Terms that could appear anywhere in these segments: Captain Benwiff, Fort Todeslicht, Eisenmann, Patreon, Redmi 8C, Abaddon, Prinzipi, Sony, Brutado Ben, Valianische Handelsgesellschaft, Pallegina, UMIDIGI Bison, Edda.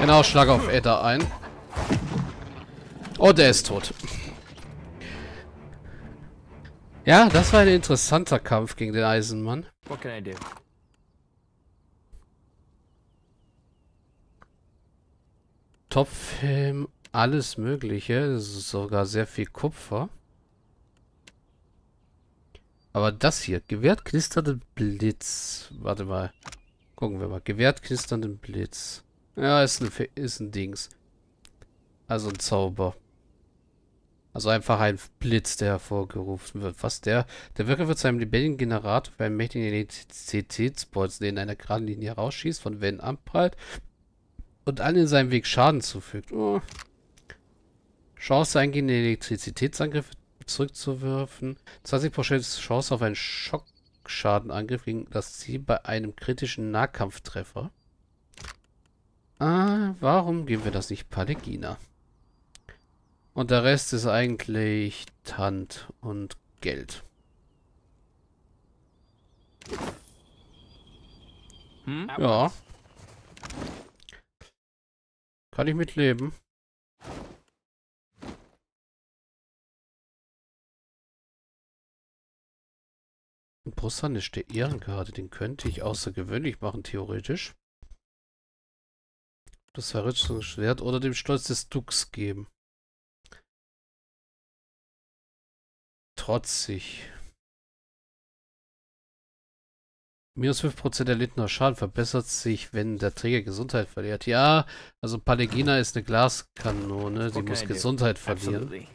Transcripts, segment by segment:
Genau, schlag auf Edda ein. Oh, der ist tot. Ja, das war ein interessanter Kampf gegen den Eisenmann. What can I do? Topfhelm, alles Mögliche, sogar sehr viel Kupfer. Aber das hier, gewährt knisternden Blitz. Warte mal, gucken wir mal. Gewährt knisternden Blitz. Ja, ist ein Dings. Also ein Zauber. Also einfach ein Blitz, der hervorgerufen wird. Was der? Der Wirker wird zu einem lebendigen Generator für einen mächtigen Elektrizitätsbolzen, der in einer geraden Linie rausschießt, von Wänden abprallt und allen in seinem Weg Schaden zufügt. Oh. Chance eingehende Elektrizitätsangriffe zurückzuwerfen. 20% Chance auf einen Schockschadenangriff gegen das Ziel bei einem kritischen Nahkampftreffer. Ah, warum geben wir das nicht Pallegina? Und der Rest ist eigentlich Hand und Geld. Hm? Ja. Kann ich mitleben. Brusthand ist der Ehrenkarte, den könnte ich außergewöhnlich machen, theoretisch. Das Verrüstungsschwert oder dem Stolz des Dux geben. Trotzig. Minus 5% erlittener Schaden verbessert sich, wenn der Träger Gesundheit verliert. Ja, also Pallegina ist eine Glaskanone, die muss Gesundheit verlieren. Absolutely.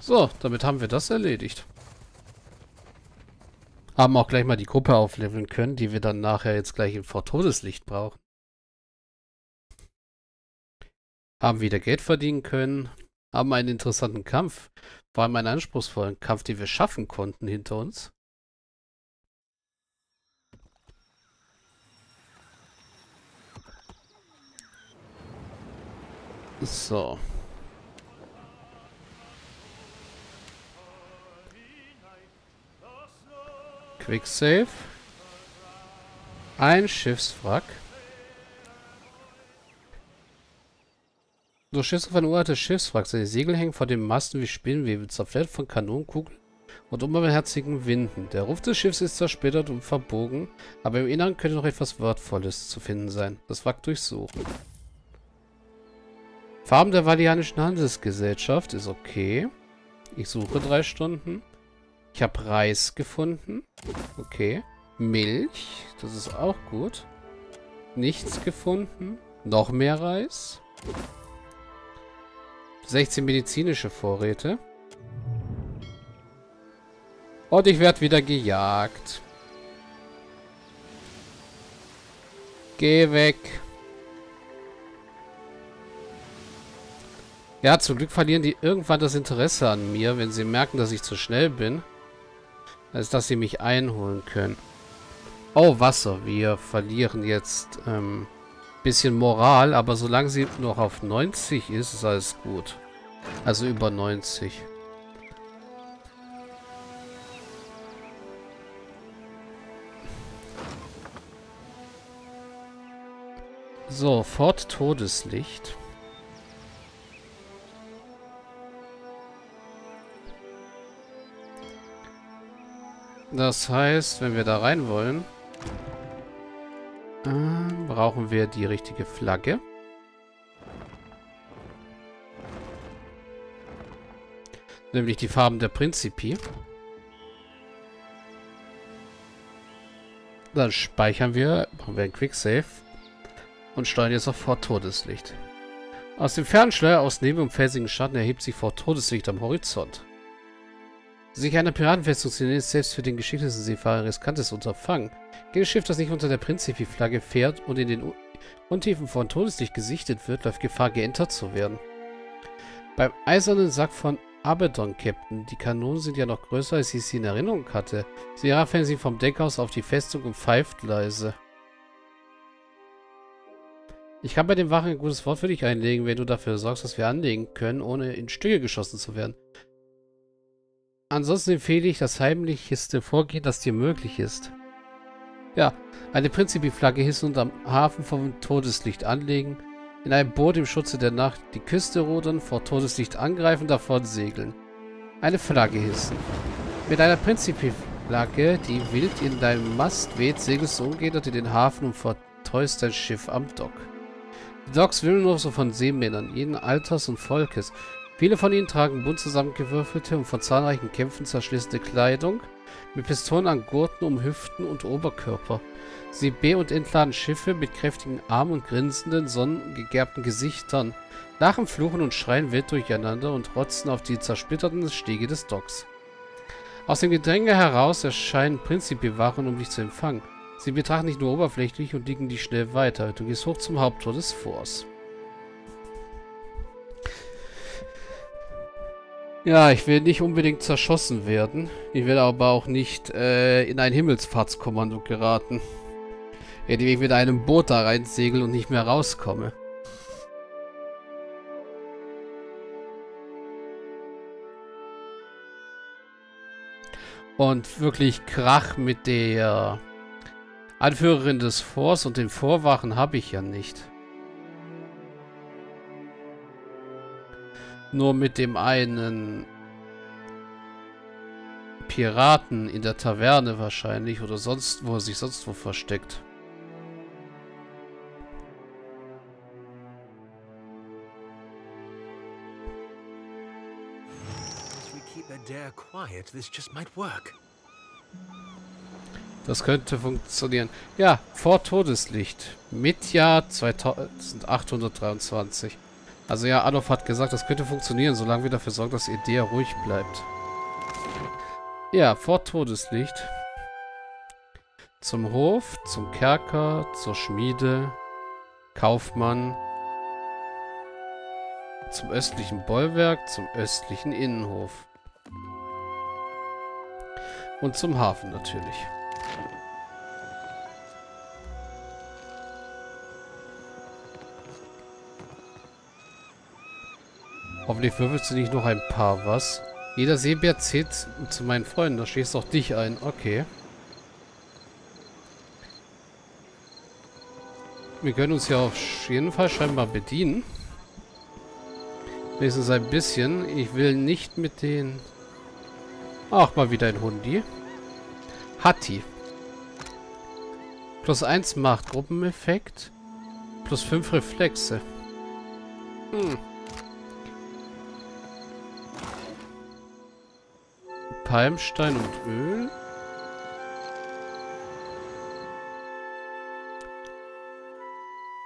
So, damit haben wir das erledigt. Haben auch gleich mal die Gruppe aufleveln können, die wir dann nachher jetzt gleich im Fort Todeslicht brauchen. Haben wieder Geld verdienen können. Haben einen interessanten Kampf. Vor allem einen anspruchsvollen Kampf, den wir schaffen konnten hinter uns. So. Quick Save. Ein Schiffswrack. Du stehst auf ein uraltes Schiffswrack. Seine Segel hängen vor den Masten wie Spinnenweben, zerfleddert von Kanonenkugeln und unbarmherzigen Winden. Der Rumpf des Schiffs ist zersplittert und verbogen, aber im Inneren könnte noch etwas Wertvolles zu finden sein. Das Wrack durchsuchen. Farben der Valianischen Handelsgesellschaft ist okay. Ich suche 3 Stunden. Ich habe Reis gefunden. Okay. Milch. Das ist auch gut. Nichts gefunden. Noch mehr Reis. 16 medizinische Vorräte. Und ich werde wieder gejagt. Geh weg. Ja, zum Glück verlieren die irgendwann das Interesse an mir, wenn sie merken, dass ich zu schnell bin. Als dass sie mich einholen können. Oh, Wasser. Wir verlieren jetzt ein bisschen Moral, aber solange sie noch auf 90 ist, ist alles gut. Also über 90. So, Fort Todeslicht. Das heißt, wenn wir da rein wollen, brauchen wir die richtige Flagge. Nämlich die Farben der Prinzipi. Dann speichern wir, machen wir einen Quick Save und steuern jetzt auf Fort Todeslicht. Aus dem Fernschleier aus Nebel und felsigen Schatten erhebt sich Fort Todeslicht am Horizont. Sich einer Piratenfestung zu nähern, ist selbst für den geschicktesten Seefahrer ein riskantes Unterfangen. Jedes Schiff, das nicht unter der Prinzipi-Flagge fährt und in den Untiefen von Todeslicht gesichtet wird, läuft Gefahr, geentert zu werden. Beim eisernen Sack von Abaddon, Captain, die Kanonen sind ja noch größer, als ich sie in Erinnerung hatte. Sie raffen sie vom Deck aus auf die Festung und pfeift leise. Ich kann bei dem Wachen ein gutes Wort für dich einlegen, wenn du dafür sorgst, dass wir anlegen können, ohne in Stücke geschossen zu werden. Ansonsten empfehle ich das heimlichste Vorgehen, das dir möglich ist. Ja, eine Prinzipi-Flagge hieß nun am Hafen vom Todeslicht anlegen, in einem Boot im Schutze der Nacht die Küste rudern, vor Todeslicht angreifen, davon segeln. Eine Flagge hissen. Mit einer Prinzipi-Flagge, die wild in deinem Mast weht, segelst du ungehindert in den Hafen und vertäust dein Schiff am Dock. Die Docks wimmeln nur so von Seemännern, jeden Alters und Volkes. Viele von ihnen tragen bunt zusammengewürfelte und von zahlreichen Kämpfen zerschlissene Kleidung, mit Pistolen an Gurten um Hüften und Oberkörper. Sie be- und entladen Schiffe mit kräftigen Armen und grinsenden, sonnengegerbten Gesichtern, lachen, fluchen und schreien wild durcheinander und rotzen auf die zersplitterten Stege des Docks. Aus dem Gedränge heraus erscheinen Prinzipi-Wachen, um dich zu empfangen. Sie betrachten dich nur oberflächlich und liegen dich schnell weiter. Du gehst hoch zum Haupttor des Forts. Ja, ich will nicht unbedingt zerschossen werden. Ich will aber auch nicht in ein Himmelsfahrtskommando geraten, indem ich mit einem Boot da reinsegel und nicht mehr rauskomme. Und wirklich Krach mit der Anführerin des Forts und den Vorwachen habe ich ja nicht. Nur mit dem einen Piraten in der Taverne wahrscheinlich oder sonst wo, er sich sonst wo versteckt. Das könnte funktionieren. Ja, Fort Todeslicht. Mitjahr 2823. Also ja, Adolf hat gesagt, das könnte funktionieren, solange wir dafür sorgen, dass Edda ruhig bleibt. Ja, Fort Todeslicht. Zum Hof, zum Kerker, zur Schmiede, Kaufmann, zum östlichen Bollwerk, zum östlichen Innenhof. Und zum Hafen natürlich. Hoffentlich würfelst du nicht noch ein paar was. Jeder Seebär zählt zu meinen Freunden. Da stehst auch dich ein. Okay. Wir können uns ja auf jeden Fall scheinbar bedienen. Wenigstens ein bisschen. Ich will nicht mit den... Auch mal wieder ein Hundi. Hatti. +1 macht Gruppeneffekt. +5 Reflexe. Hm. Palmstein und Öl.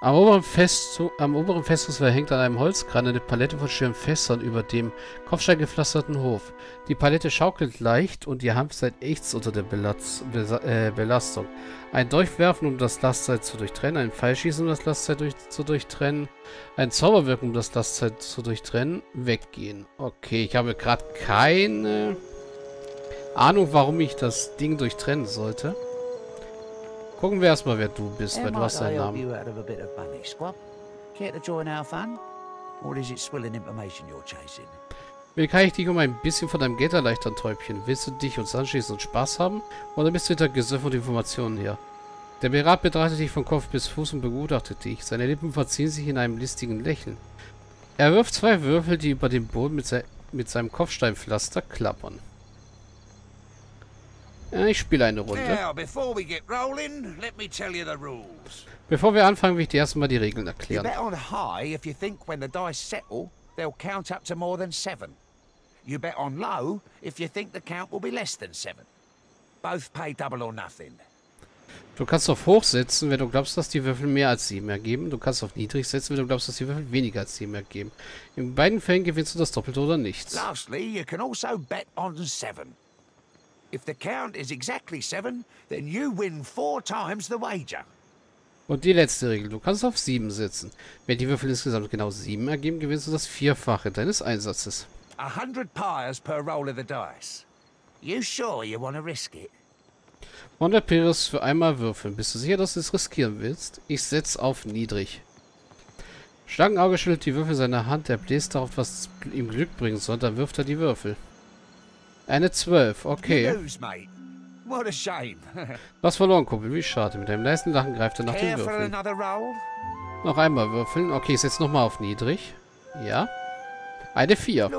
Am oberen Festungswall hängt an einem Holzkran eine Palette von schweren Fässern über dem kopfsteingepflasterten Hof. Die Palette schaukelt leicht und ihr Hanfseil ächzt unter der Belastung. Ein Durchwerfen, um das Lastseil zu durchtrennen, ein Pfeilschießen, um das Lastseil zu durchtrennen, ein Zauberwirken, um das Lastseil zu durchtrennen, weggehen. Okay, ich habe gerade keine Ahnung, warum ich das Ding durchtrennen sollte. Gucken wir erstmal, wer du bist, weil du hast deinen Namen. Wie kann ich dich um ein bisschen von deinem Geld erleichtern, Täubchen? Willst du dich uns anschließen und Spaß haben? Oder bist du hinter Gesöff und Informationen her? Der Pirat betrachtet dich von Kopf bis Fuß und begutachtet dich. Seine Lippen verziehen sich in einem listigen Lächeln. Er wirft 2 Würfel, die über den Boden mit seinem Kopfsteinpflaster klappern. Ich spiele eine Runde. Bevor wir anfangen, will ich dir erstmal die Regeln erklären. Du kannst auf hoch setzen, wenn du glaubst, dass die Würfel mehr als 7 ergeben. Du kannst auf niedrig setzen, wenn du glaubst, dass die Würfel weniger als 7 ergeben. In beiden Fällen gewinnst du das Doppelte oder nichts. Lastly, you can also bet on 7. If the count is exactly 7, then you win 4 times the wager. Und die letzte Regel, du kannst auf 7 setzen. Wenn die Würfel insgesamt genau 7 ergeben, gewinnst du das Vierfache deines Einsatzes. 100 pyres per roll of the dice. You sure you want to risk it? 100 pyres für einmal würfeln. Bist du sicher, dass du es riskieren willst? Ich setze auf niedrig. Schlangenauge schüttelt die Würfel in seiner Hand, er bläst darauf, was ihm Glück bringen soll, dann wirft er die Würfel. Eine 12, okay. Was verloren, Kumpel. Wie schade. Mit einem leisen Lachen greift er nach dem Würfeln. Noch einmal würfeln. Okay, ist jetzt nochmal auf niedrig. Ja. Eine 4.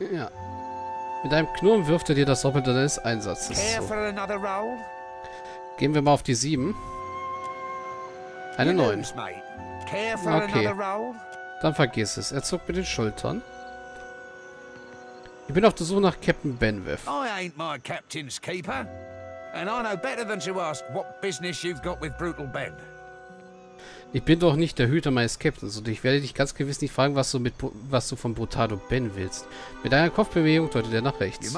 Ja. Mit einem Knurren wirft er dir das Doppelte deines Einsatzes. So. Gehen wir mal auf die 7. Eine 9. Okay. Dann vergiss es. Er zuckt mit den Schultern. Ich bin auf der Suche nach Captain Benwiff. Ich bin doch nicht der Hüter meines Captains und ich werde dich ganz gewiss nicht fragen, was du von Brutado Ben willst. Mit einer Kopfbewegung deutet er nach rechts.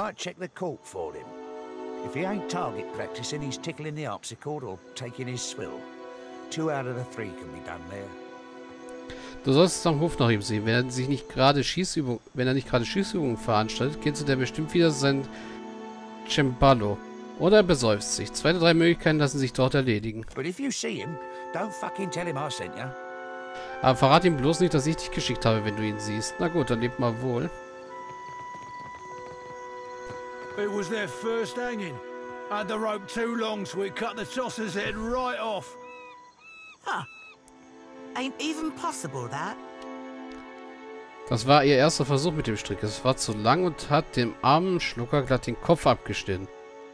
Du sollst am Hof nach ihm sehen. Wenn er nicht gerade Schießübungen veranstaltet, kennst du bestimmt wieder sein Cembalo. Oder er besäuft sich. Zwei oder drei Möglichkeiten lassen sich dort erledigen. Aber verrat ihm bloß nicht, dass ich dich geschickt habe, wenn du ihn siehst. Na gut, dann lebt mal wohl. Das war ihr erster Versuch mit dem Strick. Es war zu lang und hat dem armen Schlucker glatt den Kopf abgeschnitten.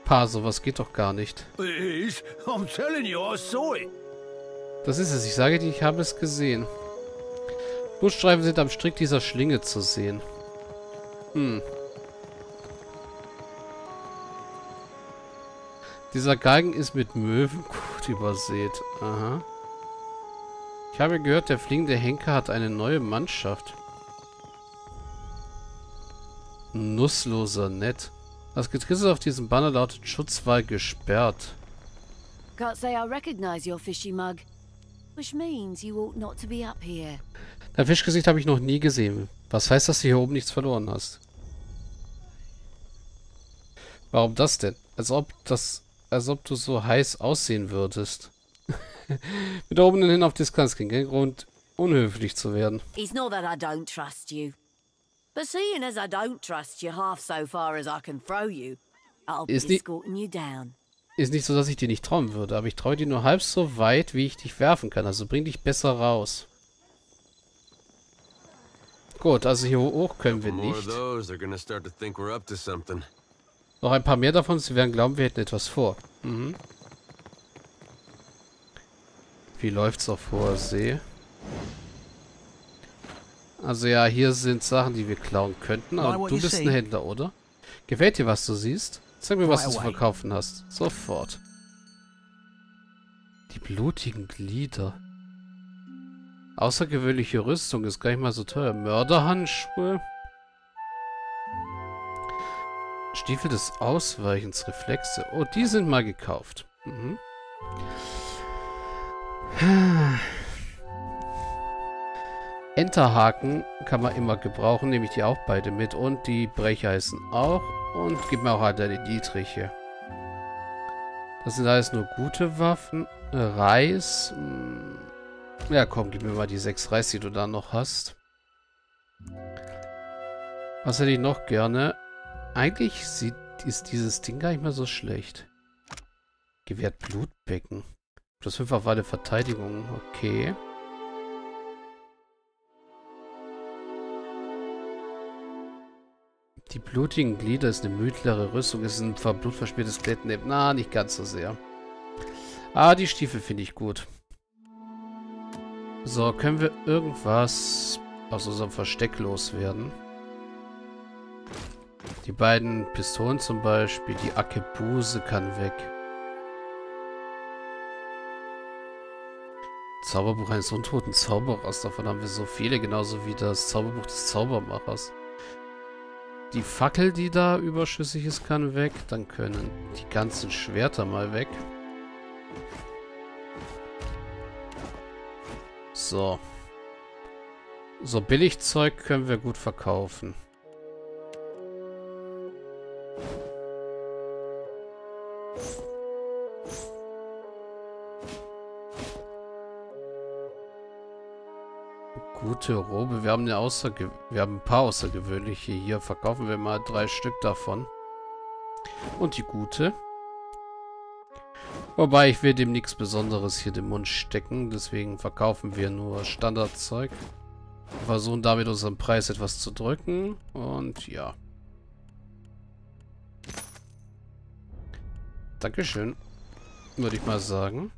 Pa, sowas geht doch gar nicht. Das ist es. Ich sage dir, ich habe es gesehen. Blutstreifen sind am Strick dieser Schlinge zu sehen. Dieser Galgen ist mit Möwen gut übersät. Aha. Ich habe gehört, der fliegende Henker hat eine neue Mannschaft. Nussloser nett. Das Getrissel auf diesem Banner lautet Schutzwall gesperrt. Dein Fischgesicht habe ich noch nie gesehen. Was heißt, dass du hier oben nichts verloren hast? Warum das denn? Als ob du so heiß aussehen würdest. Mit oben hin auf Distanz gehen und unhöflich zu werden. Ist nicht so, dass ich dir nicht trauen würde, aber ich traue dir nur halb so weit, wie ich dich werfen kann. Also bring dich besser raus. Gut, also hier hoch können wir nicht. Noch ein paar mehr davon, sie werden glauben, wir hätten etwas vor. Wie läuft's auf hoher See? Also ja, hier sind Sachen, die wir klauen könnten, aber du bist ein Händler, oder? Gefällt dir, was du siehst? Zeig mir, was du zu verkaufen hast. Sofort. Die blutigen Glieder. Außergewöhnliche Rüstung ist gar nicht mal so teuer. Mörderhandschuhe. Stiefel des Ausweichens, Reflexe. Oh, die sind mal gekauft. Enterhaken kann man immer gebrauchen, nehme ich die auch beide mit und die Brecher heißen auch und gib mir auch halt die Dietriche. Das sind alles nur gute Waffen. Reis. Ja komm, gib mir mal die 6 Reis, die du da noch hast. Was hätte ich noch gerne? Eigentlich ist dieses Ding gar nicht mehr so schlecht. Gewährt Blutbecken. Plus 5 auf alle Verteidigungen. Okay. Die blutigen Glieder ist eine mittlere Rüstung, ist ein blutverschmiertes Klettenneb. Na, nicht ganz so sehr. Ah, die Stiefel finde ich gut. So, können wir irgendwas aus unserem Versteck loswerden? Die beiden Pistolen zum Beispiel, die Akebuse kann weg. Zauberbuch eines untoten Zauberers, davon haben wir so viele, genauso wie das Zauberbuch des Zaubermachers. Die Fackel, die da überschüssig ist, kann weg. Dann können die ganzen Schwerter mal weg. So. So Billigzeug können wir gut verkaufen. Gute Robe. Wir haben, ein paar außergewöhnliche hier. Verkaufen wir mal 3 Stück davon. Und die gute. Wobei, ich will dem nichts Besonderes hier den Mund stecken. Deswegen verkaufen wir nur Standardzeug. Wir versuchen damit unseren Preis etwas zu drücken. Und ja. Dankeschön. Würde ich mal sagen.